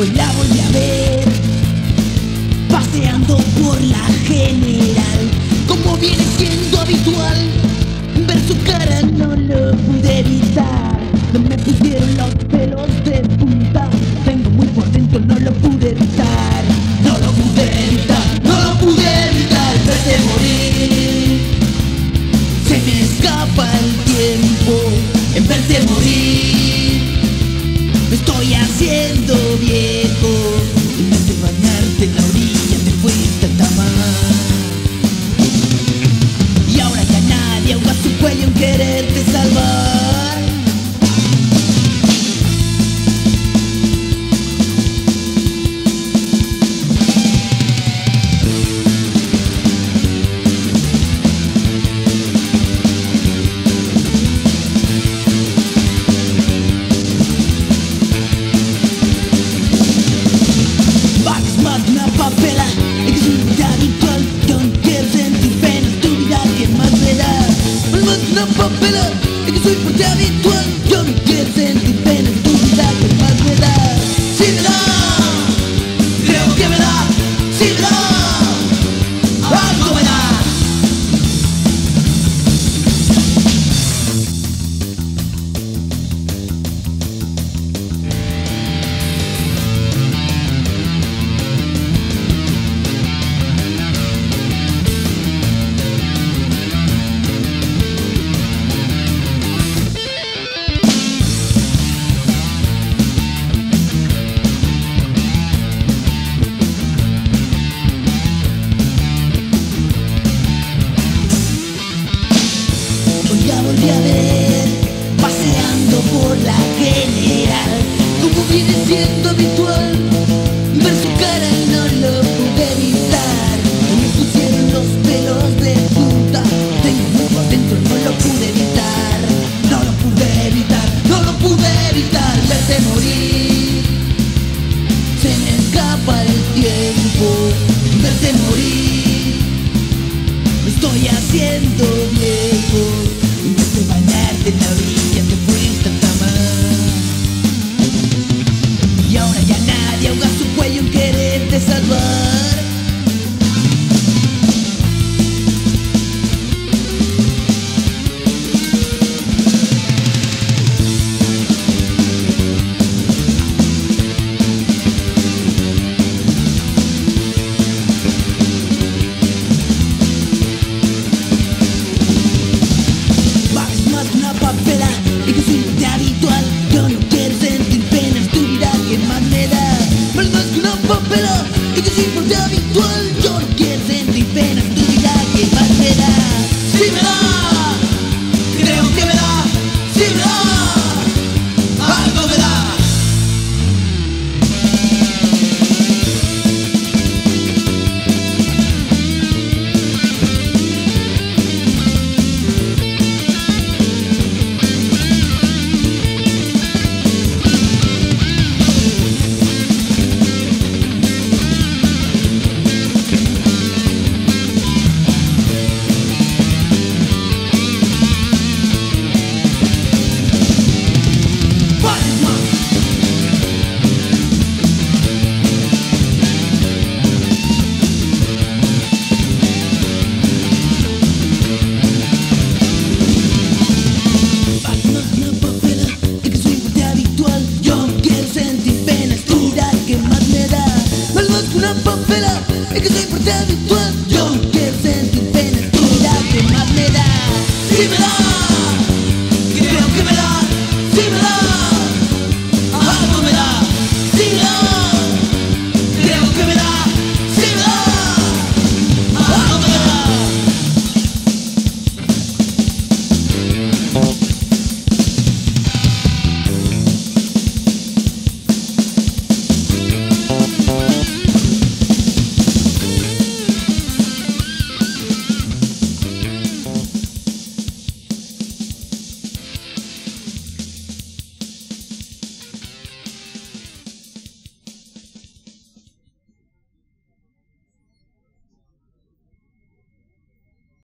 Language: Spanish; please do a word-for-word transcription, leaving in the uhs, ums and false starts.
hoy la volví a ver paseando por la General, como viene siendo habitual. Ver su cara no lo pude evitar, no me pusieron los pelos de punta. Tengo muy por dentro, no lo pude evitar, no lo pude evitar, no lo pude evitar. Verte morir, se me escapa el tiempo. En verte morir, me estoy haciendo viejo. En vez de bañarte en la orilla me fui tanta mal. Y ahora ya nadie ahoga su cuello en quererte salvar. Papel, que te importa habitual.